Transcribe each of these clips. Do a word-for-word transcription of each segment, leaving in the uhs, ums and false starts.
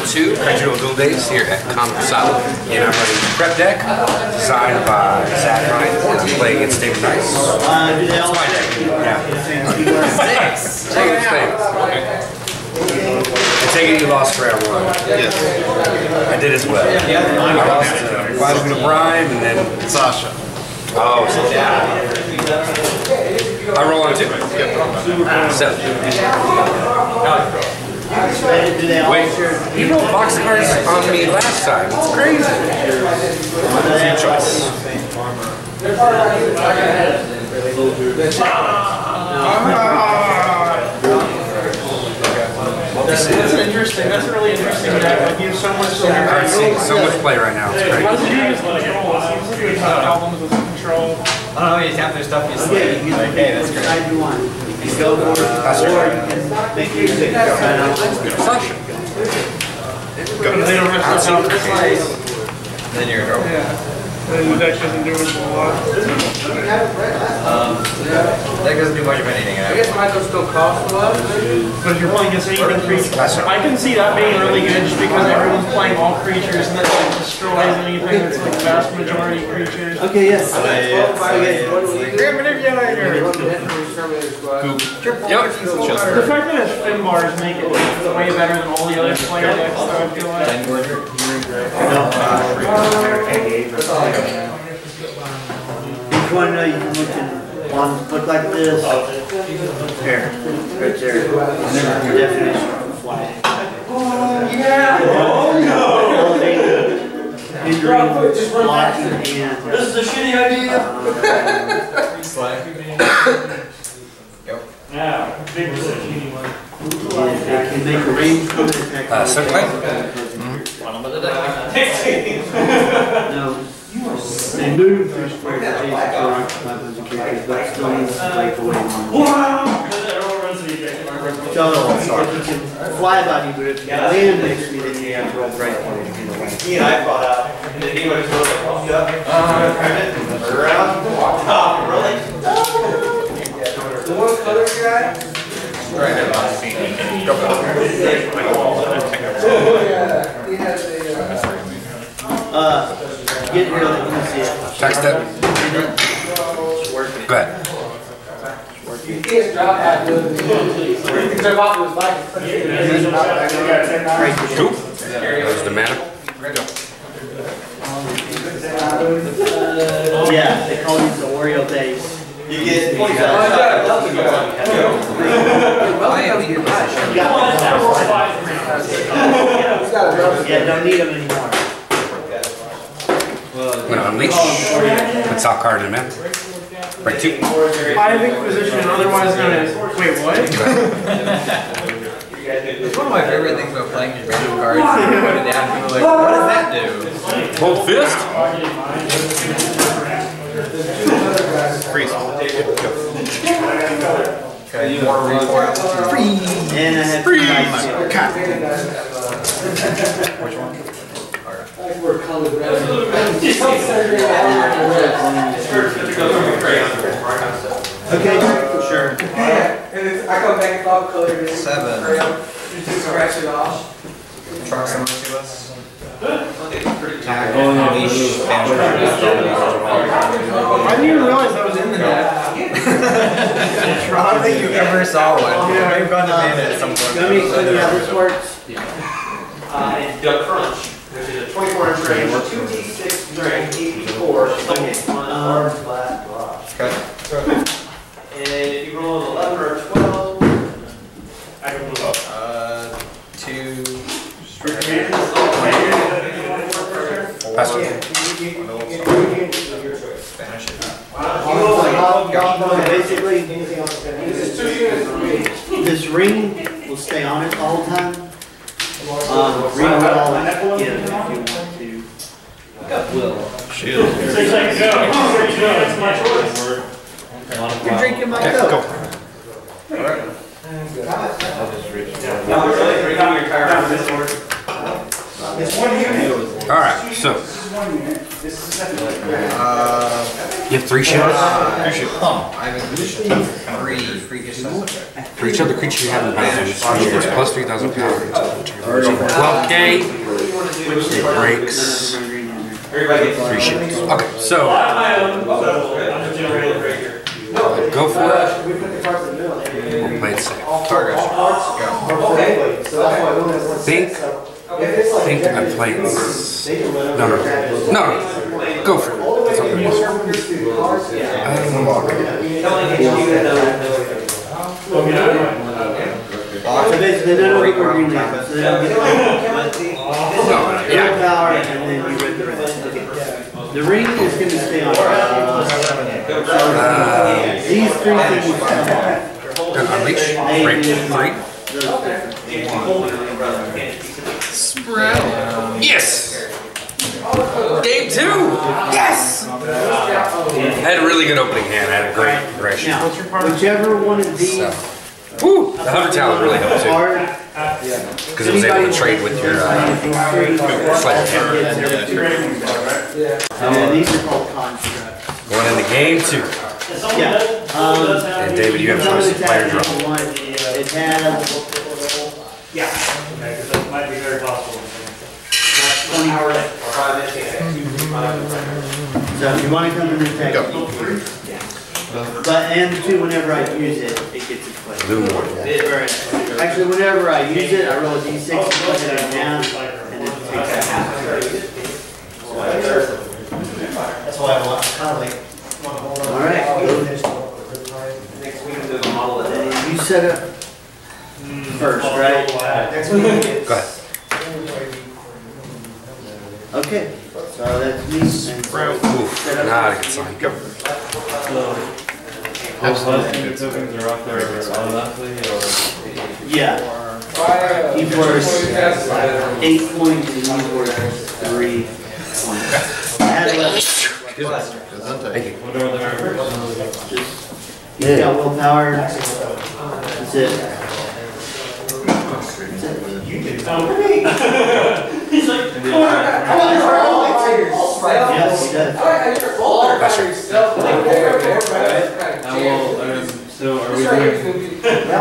round two, original Gold Days here at Comic Asylum. And I'm running the prep deck, designed by Zach Hine, and I'm playing against David Neis. That's my deck. Yeah. Six! Check it out. I take it you lost round one. Yes. I did as well. Yeah. I lost to Washington Prime and then Sasha. Oh, so yeah. I roll on two. Yep. Seven. Wait, you rolled box cards on me last time. It's crazy. It's your choice. Ah. This is interesting. That's really interesting. I've used so much. I'm seeing so much play right now. It's great. Problems with control. Oh, he's half their stuff. He's like, hey, that's great. You go over to the customer and make you think about it. Go to the restaurant and then you're going to go. Yeah. And the deck doesn't do a lot. Um, that doesn't do much of anything. I guess Michael still costs a lot. Because you're playing against even creatures. I can see that being really good just because everyone's playing all creatures and that like destroys anything that's like the vast majority of creatures. Okay, yes. Grim Manipulator! Goop. Yep. The fact that it's Finbars make it way better than all the other player decks, I feel like. Each one uh, you can look at one look like this. Here. Right there. The definition of fly. Oh, yeah! Oh, no! This is a shitty idea! Fly. Yeah, big decision. Uh, Circling? No. They move through squares to change the color of characters, but still needs to take away one. Wow! So, if you can fly by me, but if you land next to me, then you have to roll right one to get away. He and I fought out, and then he was really like, uh, really? What color you got? Right now, I see. Go back. Uh, get rid of it. Back step. Go ahead. You can't drop that. You can jump off of his bike. Goop. There's the mana. Go. Yeah, they call these the Oreo days. You get points out. Welcome to your match. You got Yeah, don't need them anymore. I'm going to unleash. Let's all card in a minute. Break two. I think position, otherwise known as. Wait, what? It's one of my favorite things about playing your random cards. You put it down and people are like, what does that do? Hold fist? Freeze. Okay, you want to record? Freeze! And I had Freeze! Which one? Alright. Okay, sure. And I come back and call color. Seven. You just scratch it off. Truck someone to us. I didn't even realize that was in the deck. I don't think you ever saw one. Yeah, I've gone to Amanda at some point. Let me show you how this works. Yeah. Uh, and Duck Crunch, which is a twenty-four inch range, two D six drink, eight D four, on flat block. Okay. And if you roll an eleven or twelve, I can move up. Uh, two. Strip hands. Pass it. Your choice. Banish it. Basically, this ring will stay on it the whole time. Um, ring will always give if you want to. Uh, will. Shield. That's my choice. You're drinking my cup. All right. I'll just reach. It's one unit. All right, so. Uh, you have three shields? Uh, three shields. Oh, I have a shield. three freakish suspect. For each other creature you have in the battlefield, it's plus three thousand power until the turn of the twelfth day. It breaks. Three shields. Okay, so. Uh, go for it. We'll play it safe. Target. Go. Think. Think I'm playing. No, no. No. Go for it. That's all I want. The ring is going to stay on. These three things. Break. Spread. Yes! Game two! Yes! I had a really good opening hand. I had a great progression. Whichever one of these. So. Woo! The Hunter Talent really helped too. Because it was able to trade with your uh, sledge hand. Um, these are called constructs. Going into game two. Yeah. Um, and David, you have choice of player draw. It has. Yeah. Okay, because that might be very possible. twenty hours or five minutes. So if you want to come to the tech, yeah. But and two, whenever I use it, it gets its place. Yeah. Actually, whenever I use it, I roll a d six and put it on down, and it takes a half turn. That's why I want to hold on. All right. Next week we'll do the model of that. You set up first, right? Next week. Go ahead. Okay, so that's me. Oof, nah, I can sign. Go. It's open to rock there automatically, or? Yeah. He worth eight points and he's worth three points. I had left. Thank you. What are the numbers? He's got willpower. That's it. That's it. You did it. He's like, come on, I want to try all my figures. Yes, he does. I will, so are we doing... Ah!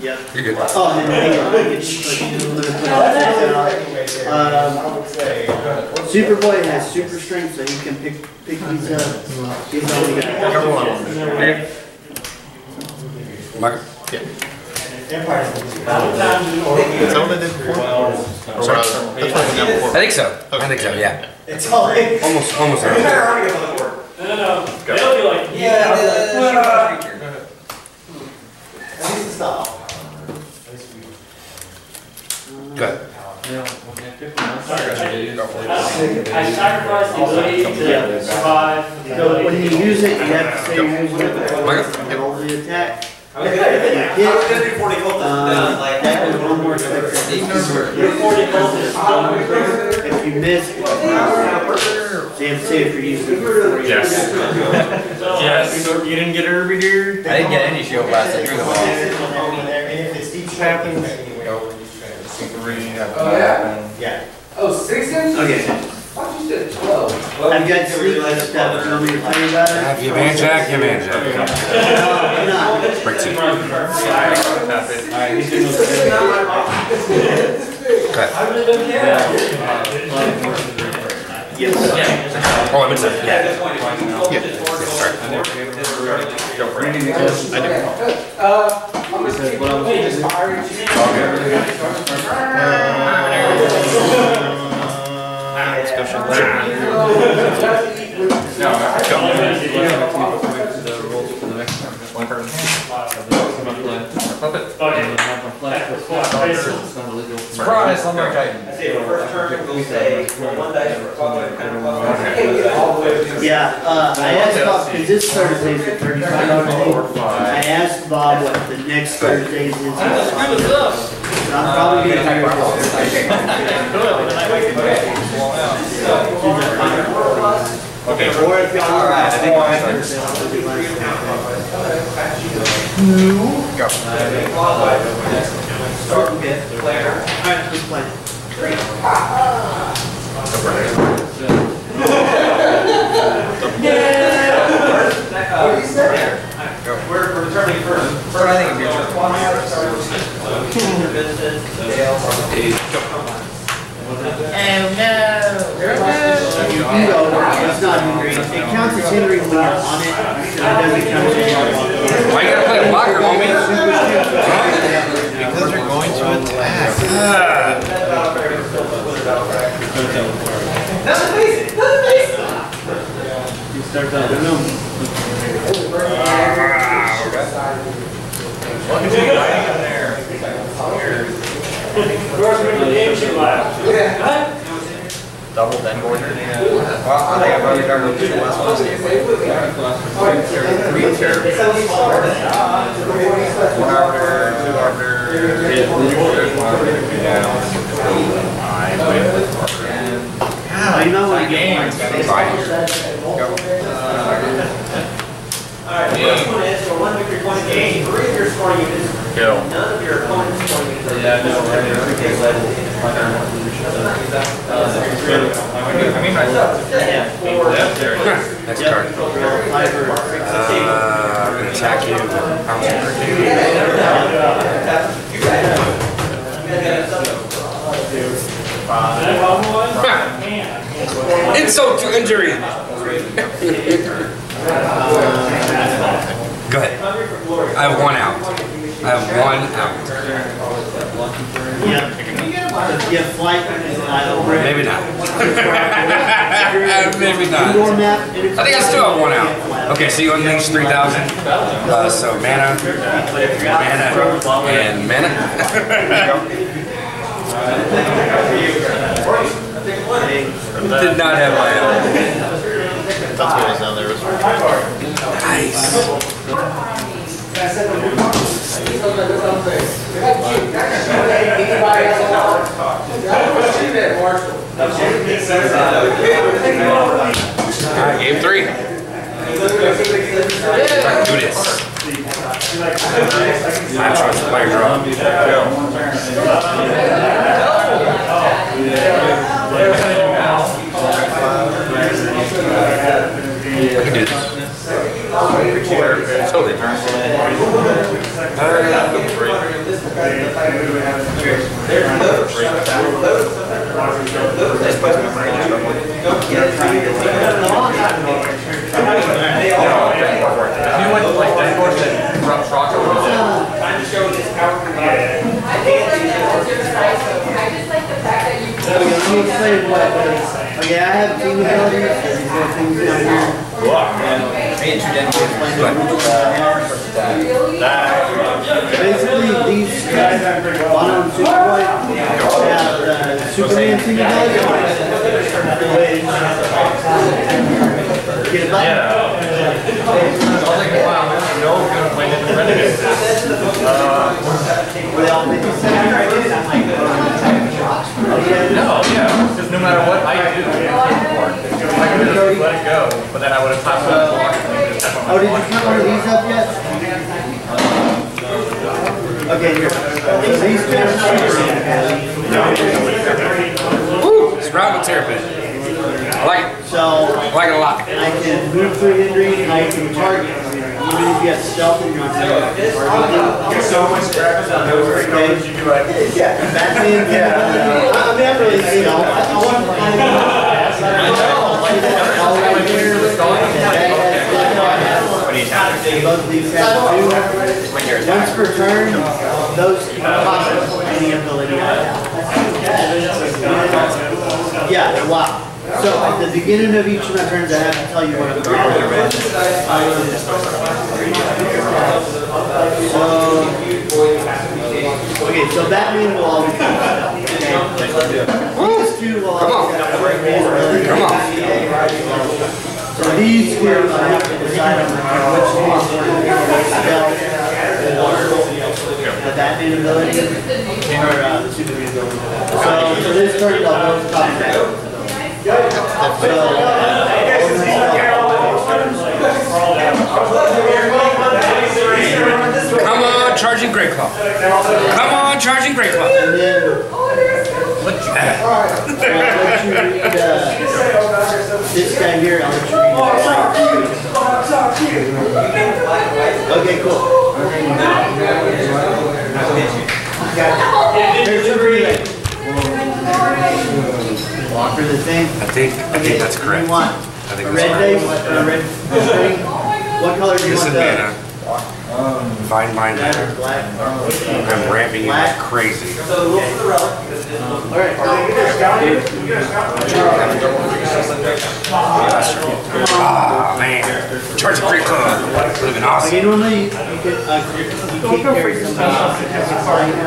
Yeah. You're good. Oh, and Superboy has super strength, so he can pick pick these up. He's only got one. Yeah. It's only did four. I think so. I think so. Yeah. It's almost, almost. No, no, no. They'll be like, yeah. At least it's not. Good. I sacrificed the ability to survive. When you use it, you have to say use it. Roll the attack. Okay. Yeah. I'm gonna do forty cultists. Uh, like that was one more. forty cultists. If you miss, damn safe for you. Yes. Yes. You didn't get her over here. I didn't get any shield blast. You're the one. It's each happens. Oh yeah. Yeah. Oh, six inches. Okay. I've got three left stuff. Tell me to play about it. You man Jack, you man Jack. Break two. Yes. Oh, I missed it. Yeah. Yeah. Sorry. I did. Sure. No, I don't. The rules for the next time. One person. Surprise! I'm not kidding. I say the first turn will say one dice for five. Yeah, uh, I asked Bob because this Thursday is the thirty-fifth. I asked Bob what the next Thursday is. What's up? I'm probably going to take my phone. Okay, alright, I think I have to. Go. Alright, let's play. no, it's not hindering. It counts as hindering when you're on it, and it doesn't count as hindering. Why you gotta play a blocker, homie? Because they're going to attack. That's the face! That's the face! You start down. There. Double then going to the end. Well, I think I've already done two last ones. Three terrors. One arbiter, two arbiter, three arbiter, two down. I win with arbiter. Yeah, you know what game is going to be five here. Go. Alright, the first one is for one victory, one game. Three of your scoring units. None of your opponent's scoring units. Yeah, no, I know. Uh, I mean, myself. Next card. Uh, attack you. I'm going to do insult to injury. Go ahead. I have one out. I have one out. Yeah. Yeah, flight is not over. Maybe not. Maybe not. I think I still have one out. Okay, so you only link three thousand. Uh, so mana, mana, and mana. Did not have my own. That's what was down there. Nice. Alright, game three. Do this. I trust the player draw. I can do this. Yeah, I have things out here. Basically, these guys are bottom super white. Yeah, the Superman single yeah. No, yeah. Because no matter what I do, I could just let it go, but then I would have popped up the block. Oh, did you count one of these up yet? Okay, here. These two. Woo! It's round with terrapin. I like it. So I like it a lot. I can move through injury and I can target. Even if you have stealth in your attack. There's so much crap on those things you do like. Yeah, that's in yeah. I've never really seen all that. I want to find out. I know. I know. Both of these have two. Once per turn, those cost any ability I have. Yeah, wow. So, at the beginning of each of my turns, I have to tell you what I'm going to do. So, okay, so Batman will always come out. These two will always come out. Come on. So, these two, I have to decide on which one. The Batman ability or uh, the Superman ability. So, so this turn, I'll go to combat. So, uh, come on, Charging Greyclaw. Come on, Charging Greyclaw. And then, what you have? I'll let you read uh, this guy here. I'll let you read that. Okay, cool. Here's your reading. Walk want for the thing? I think I okay, think that's correct. What do you want? I think a red dice? A red string? What color do you want that? Um, Find mine better. I'm ramping you like crazy. So look for the relic. Alright. Ah, man. Charging Greyclaw. Would have been awesome. Okay, normally you could, uh, you can't carry something else that has a card in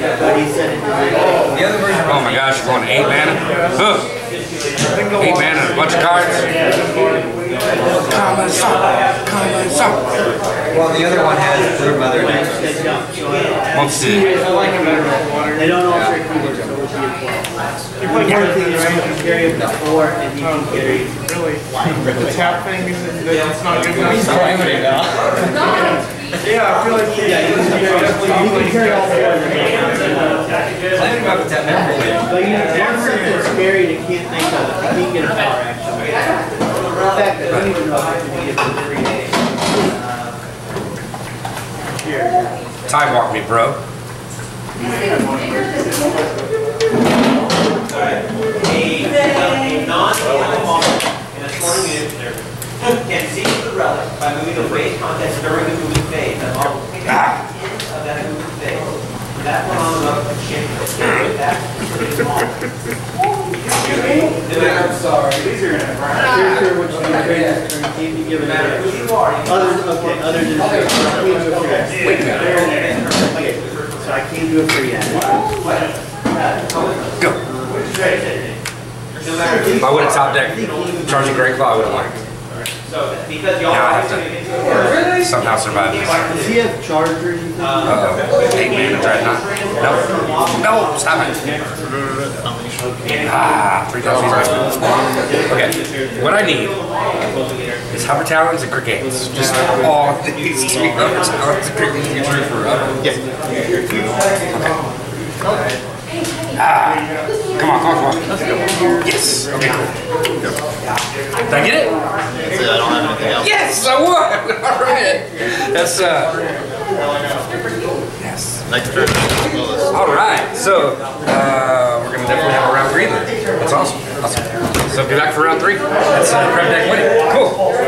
there, but he said it didn't. Oh my gosh, you're going to eight mana? Huh. Eight mana and a bunch of cards? Well, the other one has Blue Mother next to it. Let's see. They don't alter colors, so we'll see. You play one thing, right? You carry it before, and you can carry it. Really? The tap thing is not good enough. He's climbing it out. Yeah, I feel like you can carry all the ones. Playing about the tap now. But you have something that's buried and can't think of it. You can't get a power action. In fact, I don't even know how to get the three days. Here. Time walk me, bro. A non-animal monster in a twenty minute interval can seize the relic by moving the weight contest during the moving phase. That all the end of that moving phase. That one on the left of the ship is that. I'm sorry. These are in a brown. Sure which one you give it matter who you are. Others, okay, others is okay. Wait a minute. Okay, so I can't do it for you. Go. If I would have top deck Charging Greyclaw, I would have liked it. So, because y'all have to somehow survive this. Does he have chargers? Uh-oh. Hey, man, try not. No. No, stop it. Ah, three times he's okay, what I need is hover talons and crickets. Just all these three hover talons and crickets you drew forever. Yeah. Okay. Ah, come on, come on, come on. Yes, okay, cool. Go. Did I get it? That's it, I don't have anything else. Yes, I won! Alright. That's, uh... yes. Alright, so, uh, we're gonna definitely have a round three then. That's awesome. Awesome. So, good luck for round three. That's uh, prep deck winning. Cool.